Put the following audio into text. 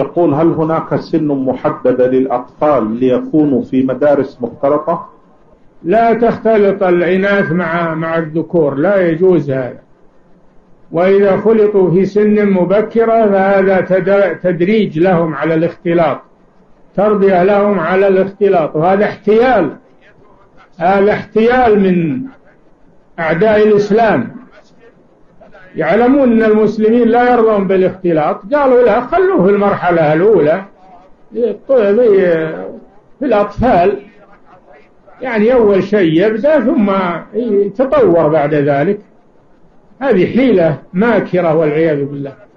يقول: هل هناك سن محددة للأطفال ليكونوا في مدارس مختلطة؟ لا تختلط الإناث مع الذكور، لا يجوز هذا. وإذا خلطوا في سن مبكرة فهذا تدريج لهم على الاختلاط، تربية لهم على الاختلاط، وهذا احتيال، هذا احتيال من أعداء الإسلام. يعلمون أن المسلمين لا يرضون بالاختلاط، قالوا لا، خلوه في المرحلة الأولى في الأطفال، يعني أول شيء يبدأ ثم يتطور بعد ذلك. هذه حيلة ماكرة والعياذ بالله.